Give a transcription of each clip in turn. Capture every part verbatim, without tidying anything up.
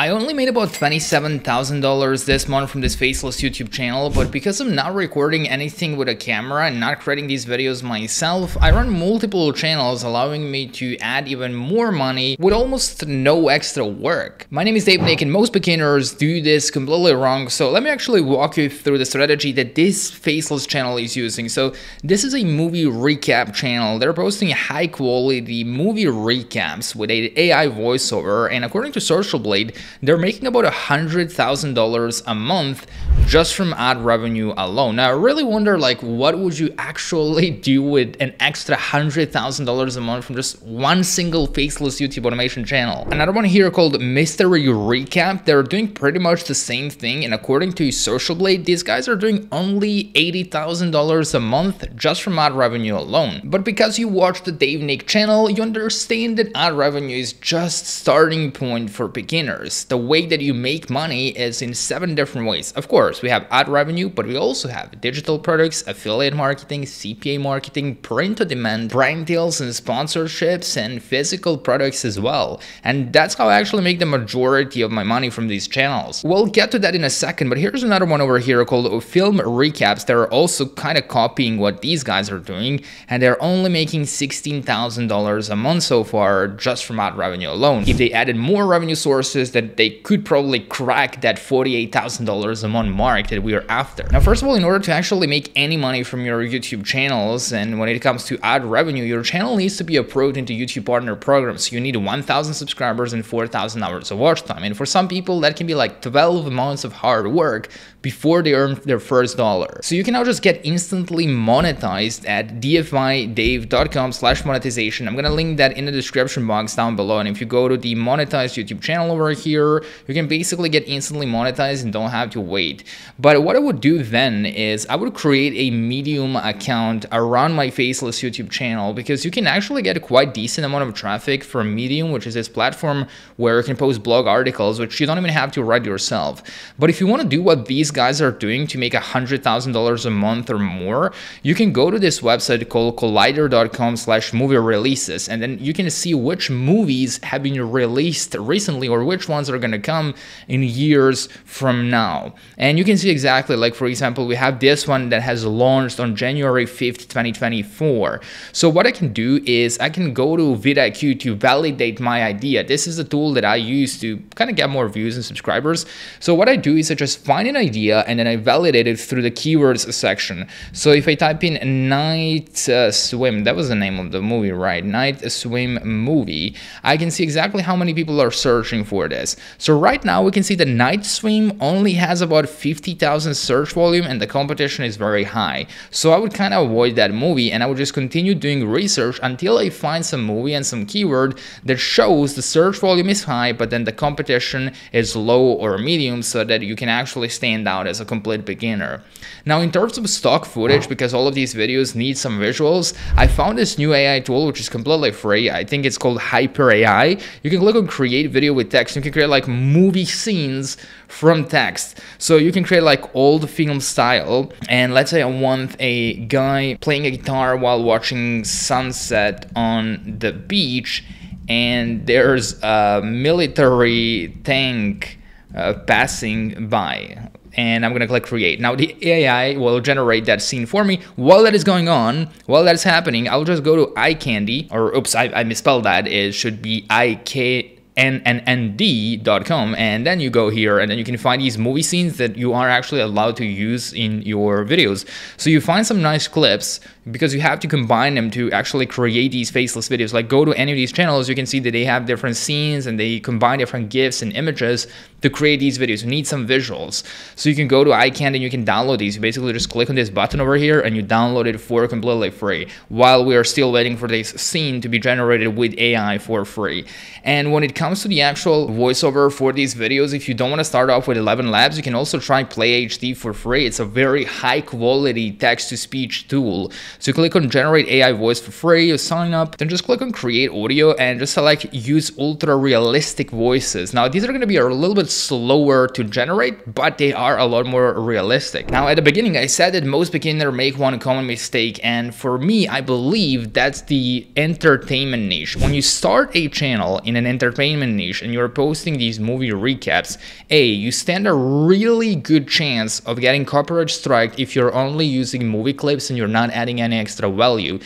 I only made about twenty-seven thousand dollars this month from this faceless YouTube channel, but because I'm not recording anything with a camera and not creating these videos myself, I run multiple channels, allowing me to add even more money with almost no extra work. My name is Dave Nick and most beginners do this completely wrong, so let me actually walk you through the strategy that this faceless channel is using. So this is a movie recap channel. They're posting high quality movie recaps with an A I voiceover, and according to Social Blade, they're making about one hundred thousand dollars a month just from ad revenue alone. Now, I really wonder, like, what would you actually do with an extra one hundred thousand dollars a month from just one single faceless YouTube automation channel? Another one here called Mystery Recap. They're doing pretty much the same thing. And according to Social Blade, these guys are doing only eighty thousand dollars a month just from ad revenue alone. But because you watch the Dave Nick channel, you understand that ad revenue is just starting point for beginners. The way that you make money is in seven different ways. Of course, we have ad revenue, but we also have digital products, affiliate marketing, C P A marketing, print-on-demand, brand deals and sponsorships, and physical products as well. And that's how I actually make the majority of my money from these channels. We'll get to that in a second, but here's another one over here called Film Recaps. They're also kind of copying what these guys are doing, and they're only making sixteen thousand dollars a month so far just from ad revenue alone. If they added more revenue sources, then they could probably crack that forty-eight thousand dollars a month mark that we are after. Now, first of all, in order to actually make any money from your YouTube channels, and when it comes to ad revenue, your channel needs to be approved into YouTube partner programs. So you need one thousand subscribers and four thousand hours of watch time. And for some people, that can be like twelve months of hard work before they earn their first dollar. So you can now just get instantly monetized at d f y dave dot com slash monetization. I'm gonna link that in the description box down below. And if you go to the monetized YouTube channel over here, you can basically get instantly monetized and don't have to wait. But what I would do then is I would create a Medium account around my faceless YouTube channel, because you can actually get a quite decent amount of traffic from Medium, which is this platform where you can post blog articles, which you don't even have to write yourself. But if you want to do what these guys are doing to make one hundred thousand dollars a month or more, you can go to this website called collider dot com slash movie releases, and then you can see which movies have been released recently or which ones are going to come in years from now. And you can see exactly, like, for example, we have this one that has launched on January fifth twenty twenty-four. So what I can do is I can go to VidIQ to validate my idea. This is a tool that I use to kind of get more views and subscribers. So what I do is I just find an idea and then I validate it through the keywords section. So if I type in night uh, swim, that was the name of the movie, right? Night swim movie. I can see exactly how many people are searching for this. So right now we can see that Night Swim only has about fifty thousand search volume and the competition is very high. So I would kind of avoid that movie and I would just continue doing research until I find some movie and some keyword that shows the search volume is high, but then the competition is low or medium, so that you can actually stand out as a complete beginner. Now, in terms of stock footage, because all of these videos need some visuals, I found this new A I tool, which is completely free. I think it's called Hyper A I. You can click on create video with text. You can create like movie scenes from text. So you can create like old film style, and let's say I want a guy playing a guitar while watching sunset on the beach, and there's a military tank uh, passing by, and I'm gonna click create. Now the A I will generate that scene for me. While that is going on, while that's happening, I'll just go to iCandy, or oops, I, I misspelled that. It should be I K N N N D dot com, and then you go here and then you can find these movie scenes that you are actually allowed to use in your videos. So you find some nice clips, because you have to combine them to actually create these faceless videos. Like, go to any of these channels, you can see that they have different scenes and they combine different GIFs and images to create these videos. You need some visuals. So you can go to iCandy and you can download these. You basically just click on this button over here and you download it for completely free, while we are still waiting for this scene to be generated with A I for free. And when it comes to the actual voiceover for these videos, if you don't want to start off with Eleven Labs, you can also try Play H D for free. It's a very high quality text-to-speech tool. So click on generate A I voice for free, you sign up, then just click on create audio and just select use ultra realistic voices. Now these are going to be a little bit slower to generate, but they are a lot more realistic. Now at the beginning, I said that most beginners make one common mistake. And for me, I believe that's the entertainment niche. When you start a channel in an entertainment entertainment niche and you're posting these movie recaps, A, you stand a really good chance of getting copyright strike if you're only using movie clips and you're not adding any extra value.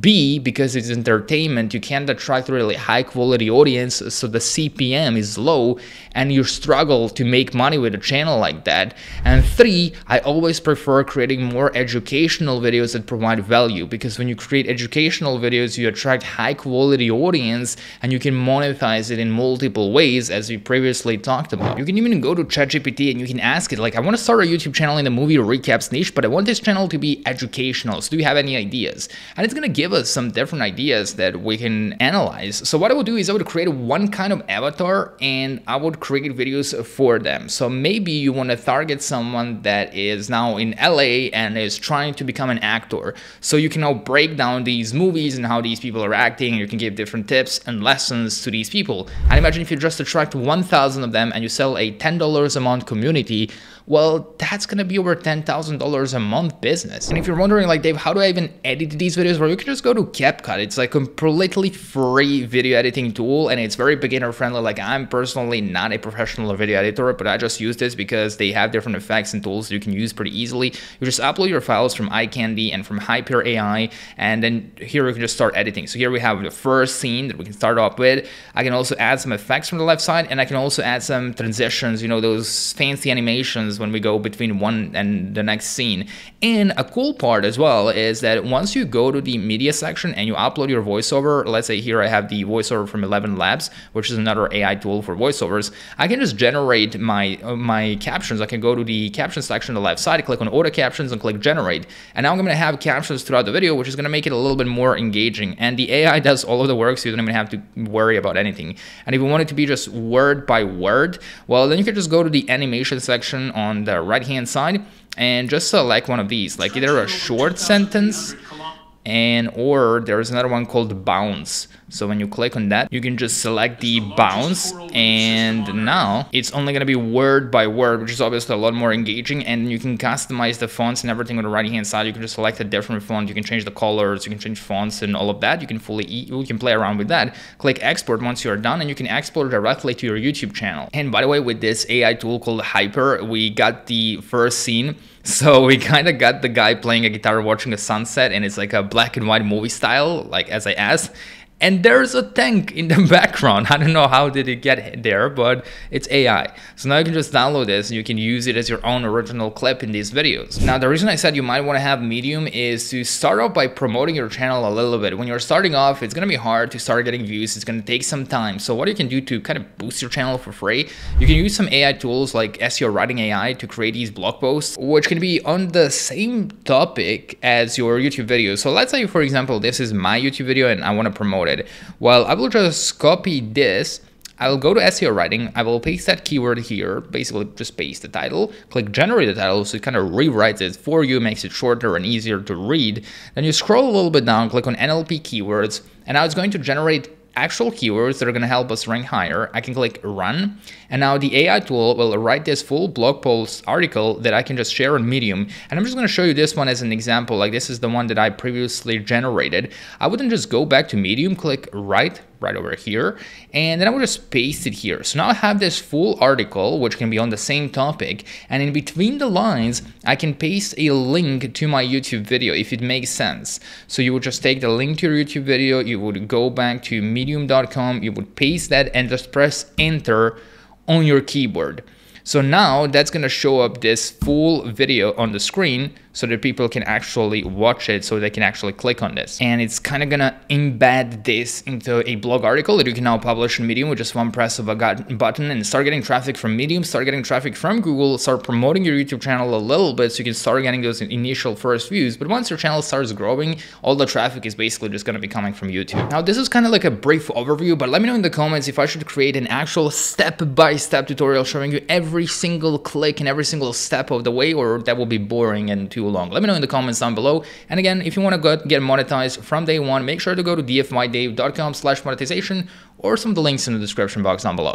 B, because it's entertainment, you can't attract really high quality audience, so the C P M is low and you struggle to make money with a channel like that. And three, I always prefer creating more educational videos that provide value, because when you create educational videos, you attract high quality audience and you can monetize it in multiple ways, as we previously talked about. You can even go to ChatGPT and you can ask it, like, I want to start a YouTube channel in the movie recaps niche, but I want this channel to be educational. So do you have any ideas? And it's going to give us some different ideas that we can analyze. So what I would do is I would create one kind of avatar and I would create videos for them. So maybe you want to target someone that is now in L A and is trying to become an actor. So you can now break down these movies and how these people are acting. You can give different tips and lessons to these people. And imagine if you just attract one thousand of them and you sell a ten dollars a month community, well, that's going to be over ten thousand dollars a month business. And if you're wondering, like, Dave, how do I even edit these videos? Well, you can just go to CapCut. It's like a completely free video editing tool and it's very beginner friendly. Like, I'm personally not a professional video editor, but I just use this because they have different effects and tools you can use pretty easily. You just upload your files from iCandy and from Hyper A I, and then here you can just start editing. So here we have the first scene that we can start off with. I can also add some effects from the left side, and I can also add some transitions, you know, those fancy animations when we go between one and the next scene. And a cool part as well is that once you go to the media section and you upload your voiceover, let's say here I have the voiceover from Eleven Labs, which is another A I tool for voiceovers, I can just generate my uh, my captions. I can go to the caption section on the left side, click on auto captions and click generate. And now I'm going to have captions throughout the video, which is going to make it a little bit more engaging. And the A I does all of the work, so you don't even have to worry about anything. And if you want it to be just word by word, well, then you can just go to the animation section on the right-hand side and just select one of these, like either a short sentence and or there's another one called bounce. So when you click on that, you can just select the bounce, and now it's only going to be word by word, which is obviously a lot more engaging. And you can customize the fonts and everything on the right hand side. You can just select a different font, you can change the colors, you can change fonts and all of that. You can fully you can play around with that. Click export once you're done, and you can export directly to your YouTube channel. And by the way, with this A I tool called Hyper, we got the first scene. So we kind of got the guy playing a guitar watching a sunset, and it's like a black and white movie style, like as I asked. And there's a tank in the background. I don't know how did it get there, but it's A I. So now you can just download this and you can use it as your own original clip in these videos. Now, the reason I said you might want to have Medium is to start off by promoting your channel a little bit. When you're starting off, it's going to be hard to start getting views. It's going to take some time. So what you can do to kind of boost your channel for free, you can use some A I tools like S E O Writing A I to create these blog posts, which can be on the same topic as your YouTube video. So let's say, for example, this is my YouTube video and I want to promote it. Well, I will just copy this. I will go to S E O Writing. I will paste that keyword here. Basically, just paste the title. Click generate the title, so it kind of rewrites it for you, makes it shorter and easier to read. Then you scroll a little bit down, click on N L P keywords, and now it's going to generate actual keywords that are going to help us rank higher. I can click run, and now the A I tool will write this full blog post article that I can just share on Medium. And I'm just going to show you this one as an example. Like, this is the one that I previously generated. I wouldn't just go back to Medium, click write right over here, and then I will just paste it here. So now I have this full article, which can be on the same topic, and in between the lines, I can paste a link to my YouTube video if it makes sense. So you would just take the link to your YouTube video, you would go back to medium dot com, you would paste that and just press enter on your keyboard. So now that's going to show up this full video on the screen so that people can actually watch it, so they can actually click on this. And it's kind of going to embed this into a blog article that you can now publish in Medium with just one press of a button, and start getting traffic from Medium, start getting traffic from Google, start promoting your YouTube channel a little bit so you can start getting those initial first views. But once your channel starts growing, all the traffic is basically just going to be coming from YouTube. Now, this is kind of like a brief overview, but let me know in the comments if I should create an actual step-by-step tutorial showing you every every single click and every single step of the way, or that will be boring and too long. Let me know in the comments down below. And again, if you want to go get monetized from day one, make sure to go to d f y dave dot com slash monetization or some of the links in the description box down below.